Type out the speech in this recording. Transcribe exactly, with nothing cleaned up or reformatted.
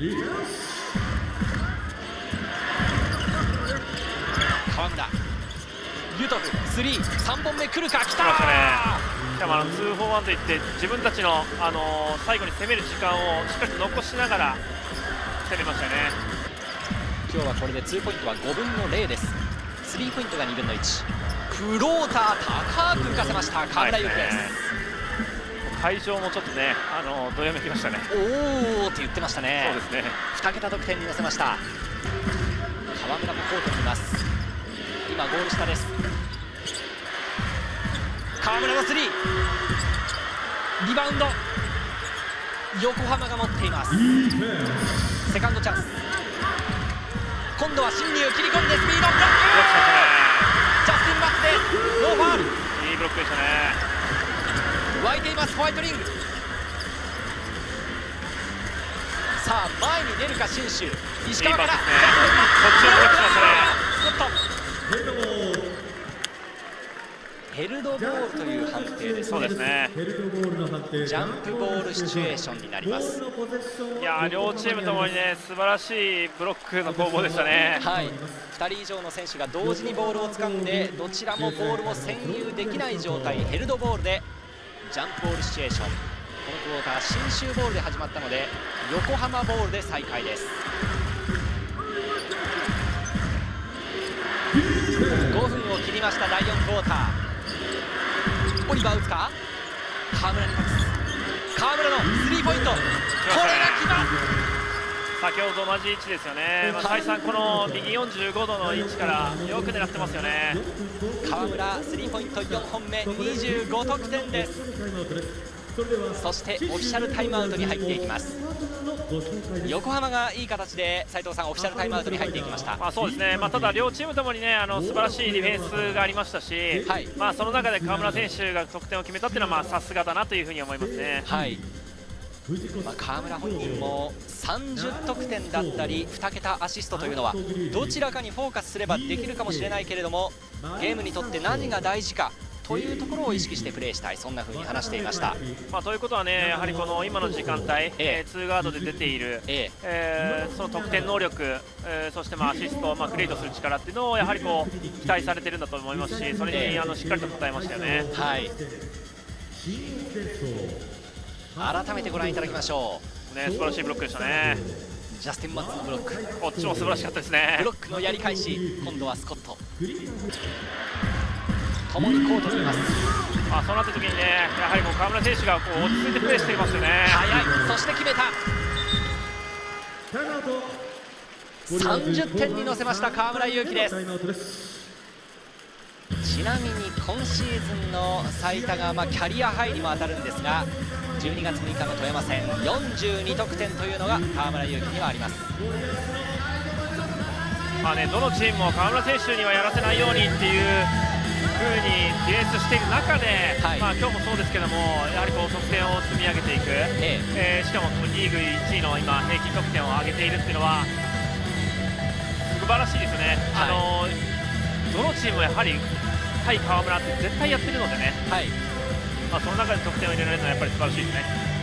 ユトツスリー、さんぼんめくるか、きたー、しかもあのツーフォーワンといって自分たちの、あのー、最後に攻める時間をしっかりと残しながら攻めましたよね。今日はこれでツーポイントはごぶんのゼロです。スリーポイントがにぶんのいち、フローター高く浮かせました河村勇輝です。会場もちょっとね、あのー、どよめきましたね。おーって言ってましたね。そうですね、にけた得点に乗せました。河村もコートにいます。今ゴール下です。河村のスリー、リバウンド横浜が持っています。セカンドチャンス、今度は進入切り込んでスピードブロック、ジャスティン・マックです。ノーファウル、いいブロックでしたね。湧いていますホワイトリング。さあ前に出るか信州、石川からジャスティン・マック、こっちをブロックしましたね。ヘルドボールという判定ですね。ジャンプボールシチュエーションになります。いや両チームともにね、素晴らしいブロックの攻防でしたね。はい、ふたり以上の選手が同時にボールを掴んで、どちらもボールを占有できない状態、ヘルドボールでジャンプボールシチュエーション、このクォーター信州ボールで始まったので横浜ボールで再開です。ごふんを切りましただいよんクォーター。オリバー打つか、河村に託す、河村のスリーポイント、これが来ます。先ほどと同じ位置ですよね。まあ、再三この右よんじゅうごどの位置からよく狙ってますよね。河村スリーポイントよんほんめ、にじゅうごとくてんです。そしてオフィシャルタイムアウトに入っていきます。横浜がいい形で斉藤さん、オフィシャルタイムアウトに入っていきました。まあそうですね、まあ、ただ両チームともに、ね、あの素晴らしいディフェンスがありましたし、はい、まあその中で河村選手が得点を決めたというのは、まあさすがだなというふうに思いますね。はい、まあ、河村本人もさんじゅうとくてんだったりにけたアシストというのはどちらかにフォーカスすればできるかもしれないけれども、ゲームにとって何が大事かというところを意識してプレーしたい、そんな風に話していました。まあ、ということはね、やはりこの今の時間帯、ツー、えー、ガードで出ている、えーえー、その得点能力、えー、そしてまあアシスト、まあ、クリエイトする力っていうのをやはりこう期待されているんだと思いますし、それに、えー、あのしっかりと応えましたよね。はい、改めてご覧いただきましょう。ね、素晴らしいブロックでしたね。ジャスティン・マッツのブロック、こっちも素晴らしかったですね。ブロックのやり返し、今度はスコット。共にコートにいます。まあそうなった時にね、やはりこう河村選手がこう落ち着いてプレーしていますよね。早い、そして決めた。さんじゅってんに乗せました河村勇輝です。ちなみに今シーズンの最多がまあキャリアハイにも当たるんですが、じゅうにがつむいかの富山戦よんじゅうにとくてんというのが河村勇輝にはあります。まあね、どのチームも河村選手にはやらせないようにっていう。ふうにディフェンスしている中で、はい、まあ今日もそうですけども、やはりこう得点を積み上げていく、えええー、しかもリーグいちいの今平均得点を上げているっていうのは素晴らしいですよね。はい、あのどのチームもやはり対河村って絶対やってるのでね、はい、まあその中で得点を入れられるのはやっぱり素晴らしいですね。